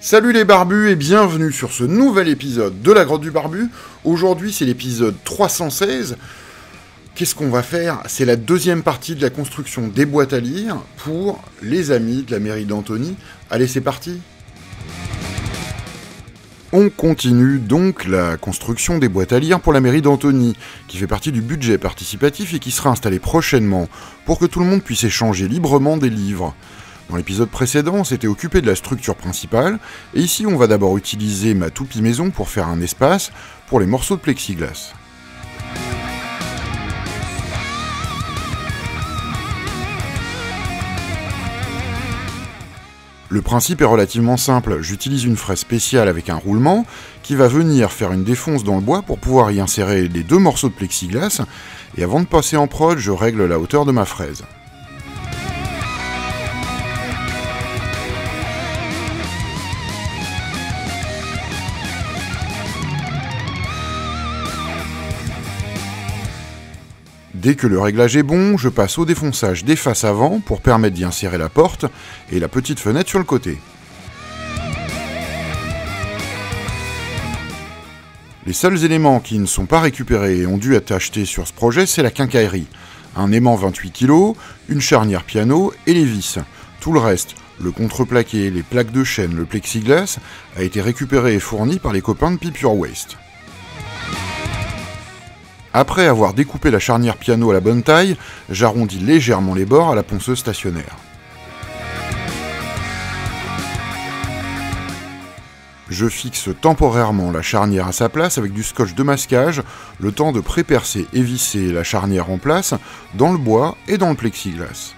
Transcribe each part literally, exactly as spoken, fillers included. Salut les barbus et bienvenue sur ce nouvel épisode de la grotte du barbu. Aujourd'hui c'est l'épisode trois cent seize. Qu'est-ce qu'on va faire? C'est la deuxième partie de la construction des boîtes à lire pour les amis de la mairie d'Antony. Allez, c'est parti. On continue donc la construction des boîtes à lire pour la mairie d'Antony, qui fait partie du budget participatif et qui sera installée prochainement pour que tout le monde puisse échanger librement des livres. Dans l'épisode précédent, on s'était occupé de la structure principale, et ici on va d'abord utiliser ma toupie maison pour faire un espace pour les morceaux de plexiglas. Le principe est relativement simple, j'utilise une fraise spéciale avec un roulement qui va venir faire une défonce dans le bois pour pouvoir y insérer les deux morceaux de plexiglas, et avant de passer en prod, je règle la hauteur de ma fraise. Dès que le réglage est bon, je passe au défonçage des faces avant pour permettre d'y insérer la porte et la petite fenêtre sur le côté. Les seuls éléments qui ne sont pas récupérés et ont dû être achetés sur ce projet, c'est la quincaillerie. Un aimant vingt-huit kilos, une charnière piano et les vis. Tout le reste, le contreplaqué, les plaques de chêne, le plexiglas, a été récupéré et fourni par les copains de Keep Your Waste. Après avoir découpé la charnière piano à la bonne taille, j'arrondis légèrement les bords à la ponceuse stationnaire. Je fixe temporairement la charnière à sa place avec du scotch de masquage, le temps de pré-percer et visser la charnière en place dans le bois et dans le plexiglas.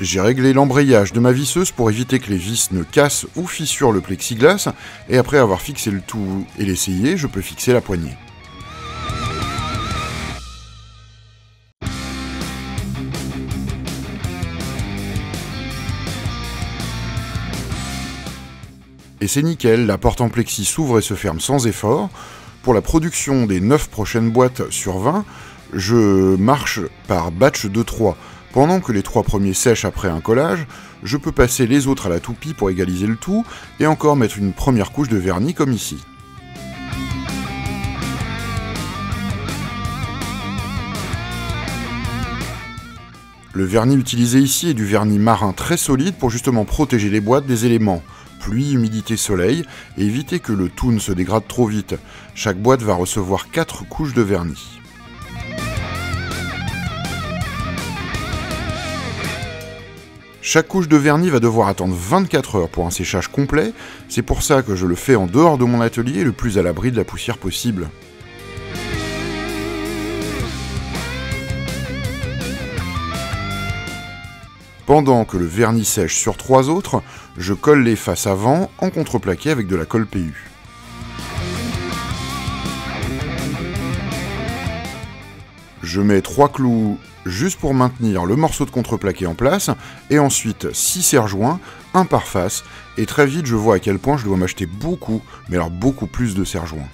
J'ai réglé l'embrayage de ma visseuse pour éviter que les vis ne cassent ou fissurent le plexiglas, et après avoir fixé le tout et l'essayer, je peux fixer la poignée. Et c'est nickel, la porte en plexi s'ouvre et se ferme sans effort. Pour la production des neuf prochaines boîtes sur vingt, je marche par batch de trois. Pendant que les trois premiers sèchent après un collage, je peux passer les autres à la toupie pour égaliser le tout, et encore mettre une première couche de vernis comme ici. Le vernis utilisé ici est du vernis marin très solide pour justement protéger les boîtes des éléments, pluie, humidité, soleil, et éviter que le tout ne se dégrade trop vite. Chaque boîte va recevoir quatre couches de vernis. Chaque couche de vernis va devoir attendre vingt-quatre heures pour un séchage complet, c'est pour ça que je le fais en dehors de mon atelier, le plus à l'abri de la poussière possible. Pendant que le vernis sèche sur trois autres, je colle les faces avant en contreplaqué avec de la colle P U. Je mets trois clous juste pour maintenir le morceau de contreplaqué en place, et ensuite six serre-joints, un par face, et très vite je vois à quel point je dois m'acheter beaucoup, mais alors beaucoup plus de serre-joints.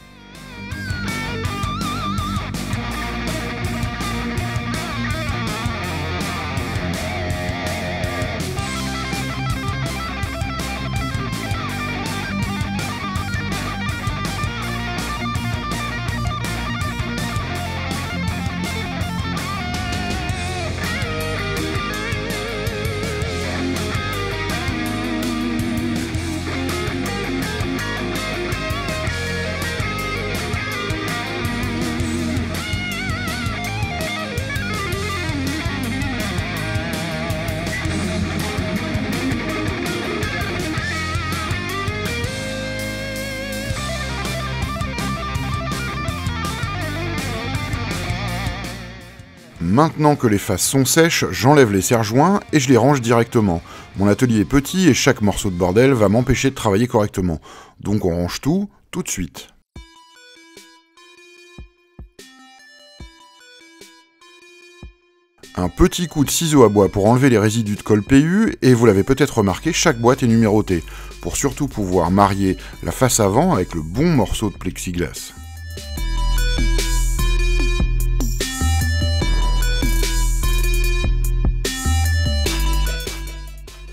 Maintenant que les faces sont sèches, j'enlève les serre-joints et je les range directement. Mon atelier est petit et chaque morceau de bordel va m'empêcher de travailler correctement. Donc on range tout, tout de suite. Un petit coup de ciseau à bois pour enlever les résidus de colle P U, et vous l'avez peut-être remarqué, chaque boîte est numérotée, pour surtout pouvoir marier la face avant avec le bon morceau de plexiglas.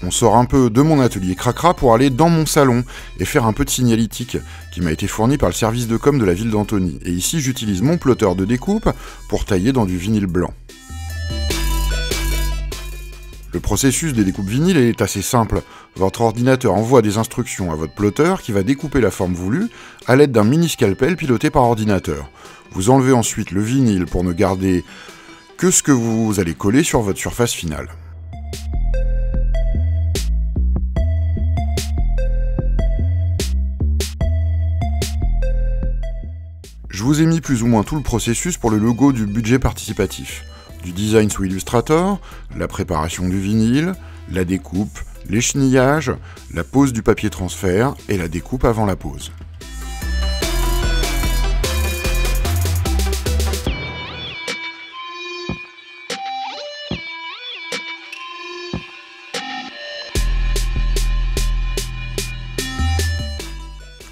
On sort un peu de mon atelier Cracra pour aller dans mon salon et faire un peu de signalétique qui m'a été fourni par le service de com de la ville d'Antony. Et ici j'utilise mon plotter de découpe pour tailler dans du vinyle blanc. Le processus des découpes vinyles est assez simple. Votre ordinateur envoie des instructions à votre plotter qui va découper la forme voulue à l'aide d'un mini scalpel piloté par ordinateur. Vous enlevez ensuite le vinyle pour ne garder que ce que vous allez coller sur votre surface finale. Je vous ai mis plus ou moins tout le processus pour le logo du budget participatif. Du design sous Illustrator, la préparation du vinyle, la découpe, l'échenillages, la pose du papier transfert et la découpe avant la pose.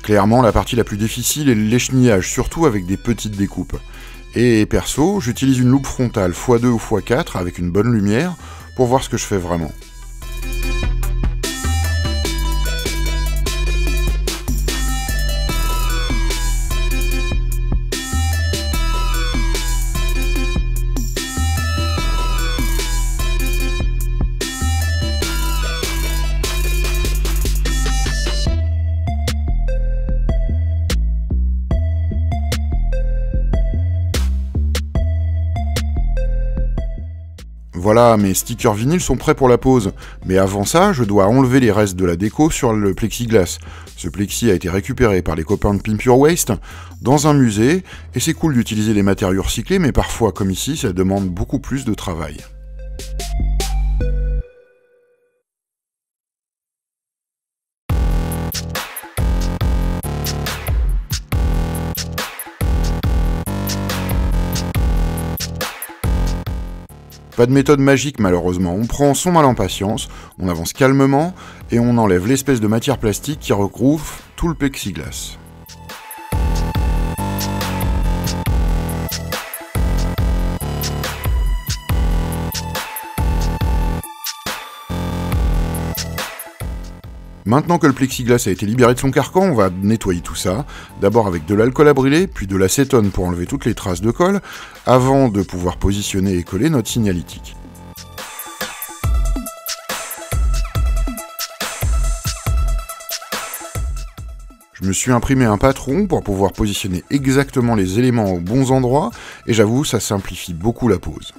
Clairement, la partie la plus difficile est l'échenillage, surtout avec des petites découpes. Et perso, j'utilise une loupe frontale fois deux ou fois quatre avec une bonne lumière pour voir ce que je fais vraiment. Voilà, mes stickers vinyles sont prêts pour la pose, mais avant ça, je dois enlever les restes de la déco sur le plexiglas. Ce plexi a été récupéré par les copains de Pimp Your Waste dans un musée, et c'est cool d'utiliser des matériaux recyclés, mais parfois, comme ici, ça demande beaucoup plus de travail. Pas de méthode magique malheureusement, on prend son mal en patience, on avance calmement et on enlève l'espèce de matière plastique qui recouvre tout le plexiglas. Maintenant que le plexiglas a été libéré de son carcan, on va nettoyer tout ça, d'abord avec de l'alcool à brûler, puis de l'acétone pour enlever toutes les traces de colle, avant de pouvoir positionner et coller notre signalétique. Je me suis imprimé un patron pour pouvoir positionner exactement les éléments aux bons endroits, et j'avoue, ça simplifie beaucoup la pose.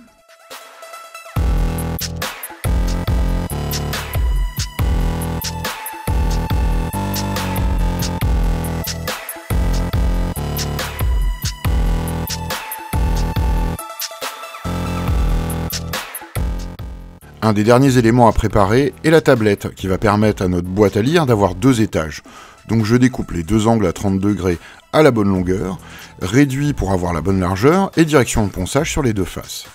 Un des derniers éléments à préparer est la tablette, qui va permettre à notre boîte à lire d'avoir deux étages. Donc je découpe les deux angles à trente degrés à la bonne longueur, réduis pour avoir la bonne largeur et direction de ponçage sur les deux faces.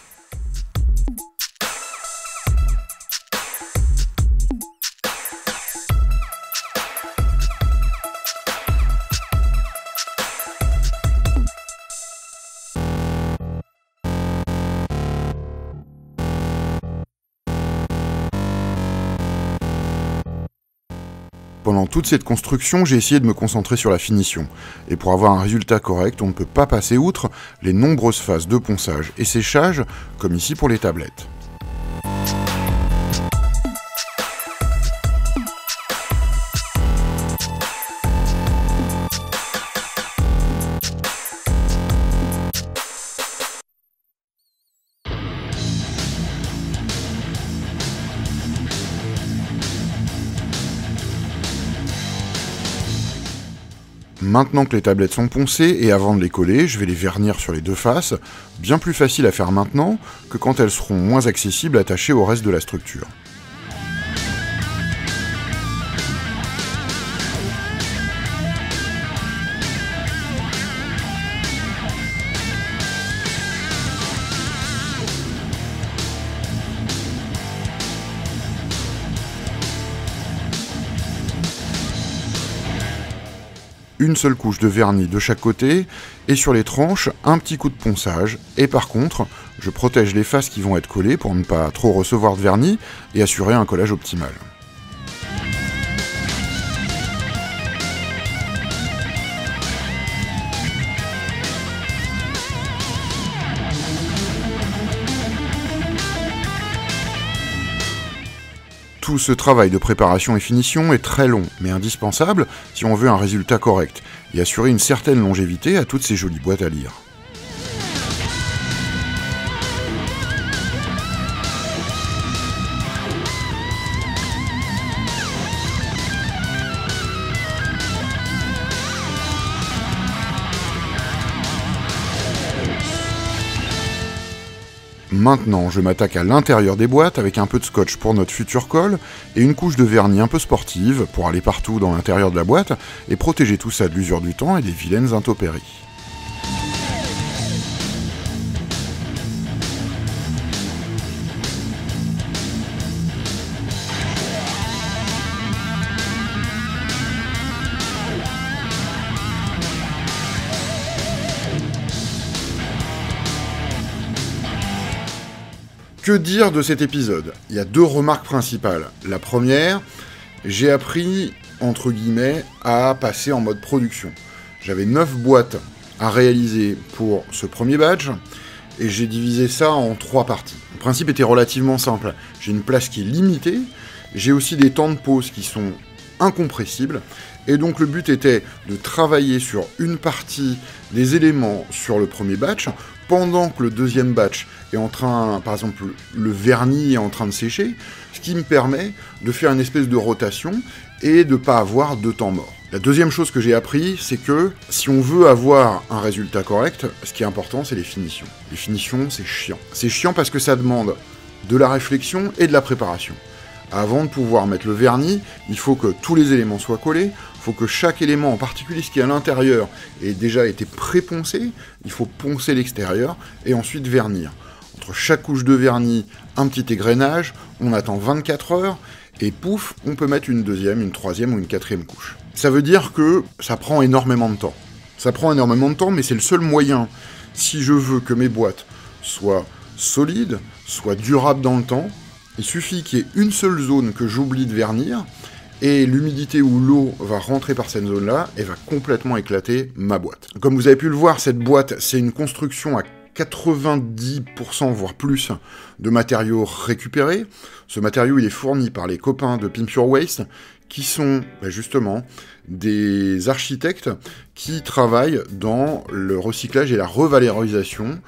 Pendant toute cette construction, j'ai essayé de me concentrer sur la finition. Et pour avoir un résultat correct, on ne peut pas passer outre les nombreuses phases de ponçage et séchage, comme ici pour les tablettes. Maintenant que les tablettes sont poncées et avant de les coller, je vais les vernir sur les deux faces, bien plus facile à faire maintenant que quand elles seront moins accessibles attachées au reste de la structure. Une seule couche de vernis de chaque côté, et sur les tranches, un petit coup de ponçage, et par contre, je protège les faces qui vont être collées pour ne pas trop recevoir de vernis et assurer un collage optimal. Tout ce travail de préparation et finition est très long, mais indispensable si on veut un résultat correct, et assurer une certaine longévité à toutes ces jolies boîtes à lire. Maintenant, je m'attaque à l'intérieur des boîtes avec un peu de scotch pour notre futur colle et une couche de vernis un peu sportive pour aller partout dans l'intérieur de la boîte et protéger tout ça de l'usure du temps et des vilaines intempéries. Que dire de cet épisode? Il y a deux remarques principales. La première, j'ai appris, entre guillemets, à passer en mode production. J'avais neuf boîtes à réaliser pour ce premier batch, et j'ai divisé ça en trois parties. Le principe était relativement simple. J'ai une place qui est limitée, j'ai aussi des temps de pause qui sont incompressibles, et donc le but était de travailler sur une partie des éléments sur le premier batch, pendant que le deuxième batch est en train, par exemple, le vernis est en train de sécher, ce qui me permet de faire une espèce de rotation et de ne pas avoir de temps mort. La deuxième chose que j'ai appris, c'est que si on veut avoir un résultat correct, ce qui est important, c'est les finitions. Les finitions, c'est chiant. C'est chiant parce que ça demande de la réflexion et de la préparation. Avant de pouvoir mettre le vernis, il faut que tous les éléments soient collés, il faut que chaque élément, en particulier ce qui est à l'intérieur, ait déjà été pré-poncé, il faut poncer l'extérieur et ensuite vernir. Entre chaque couche de vernis, un petit égrenage, on attend vingt-quatre heures, et pouf, on peut mettre une deuxième, une troisième ou une quatrième couche. Ça veut dire que ça prend énormément de temps. Ça prend énormément de temps, mais c'est le seul moyen, si je veux que mes boîtes soient solides, soient durables dans le temps. Il suffit qu'il y ait une seule zone que j'oublie de vernir, et l'humidité ou l'eau va rentrer par cette zone-là, et va complètement éclater ma boîte. Comme vous avez pu le voir, cette boîte, c'est une construction à quatre-vingt-dix pour cent, voire plus, de matériaux récupérés. Ce matériau, il est fourni par les copains de Pimp Your Waste, qui sont, ben justement, des architectes qui travaillent dans le recyclage et la revalorisation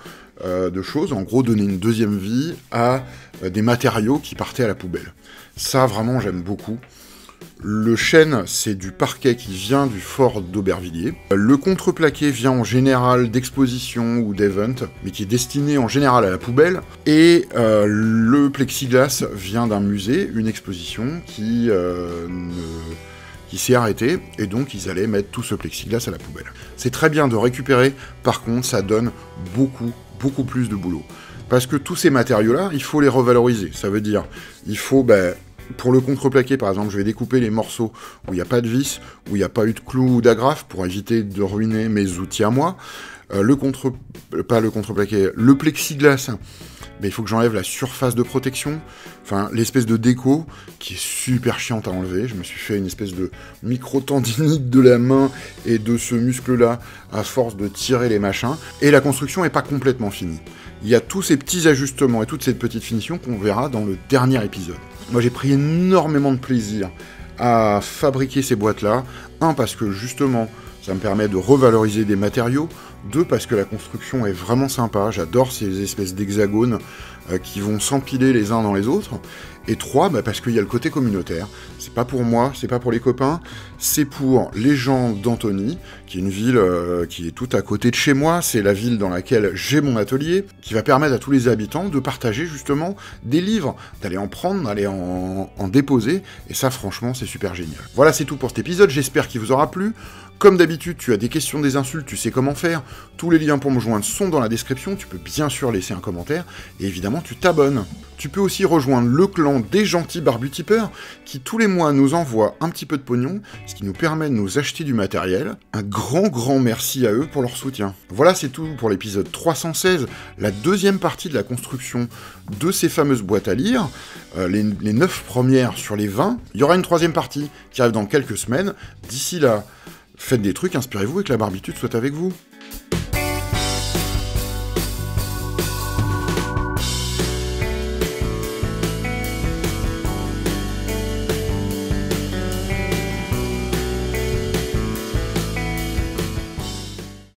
de choses, en gros donner une deuxième vie à des matériaux qui partaient à la poubelle. Ça, vraiment, j'aime beaucoup. Le chêne, c'est du parquet qui vient du fort d'Aubervilliers. Le contreplaqué vient en général d'exposition ou d'event, mais qui est destiné en général à la poubelle. Et euh, le plexiglas vient d'un musée, une exposition qui... Euh, ne... qui s'est arrêté, et donc ils allaient mettre tout ce plexiglas à la poubelle. C'est très bien de récupérer, par contre ça donne beaucoup, beaucoup plus de boulot. Parce que tous ces matériaux-là, il faut les revaloriser, ça veut dire, il faut, ben, pour le contreplaqué par exemple, je vais découper les morceaux où il n'y a pas de vis, où il n'y a pas eu de clous ou d'agrafes, pour éviter de ruiner mes outils à moi. Euh, le contre... pas le contreplaqué, le plexiglas, ben, il faut que j'enlève la surface de protection, enfin l'espèce de déco qui est super chiante à enlever. Je me suis fait une espèce de micro-tendinite de la main et de ce muscle-là à force de tirer les machins. Et la construction n'est pas complètement finie. Il y a tous ces petits ajustements et toutes ces petites finitions qu'on verra dans le dernier épisode. Moi j'ai pris énormément de plaisir à fabriquer ces boîtes-là. Un, parce que justement ça me permet de revaloriser des matériaux. Deux, parce que la construction est vraiment sympa, j'adore ces espèces d'hexagones euh, qui vont s'empiler les uns dans les autres. Et trois, bah parce qu'il y a le côté communautaire. C'est pas pour moi, c'est pas pour les copains, c'est pour les gens d'Antony, qui est une ville euh, qui est tout à côté de chez moi, c'est la ville dans laquelle j'ai mon atelier, qui va permettre à tous les habitants de partager justement des livres, d'aller en prendre, d'aller en, en déposer, et ça franchement c'est super génial. Voilà, c'est tout pour cet épisode, j'espère qu'il vous aura plu. Comme d'habitude, tu as des questions, des insultes, tu sais comment faire. Tous les liens pour me joindre sont dans la description, tu peux bien sûr laisser un commentaire, et évidemment tu t'abonnes. Tu peux aussi rejoindre le clan des gentils barbutipeurs, qui tous les mois nous envoient un petit peu de pognon, ce qui nous permet de nous acheter du matériel. Un grand grand merci à eux pour leur soutien. Voilà, c'est tout pour l'épisode trois cent seize, la deuxième partie de la construction de ces fameuses boîtes à lire, euh, les, les neuf premières sur les vingt. Il y aura une troisième partie qui arrive dans quelques semaines. D'ici là, faites des trucs, inspirez-vous et que la barbitude soit avec vous.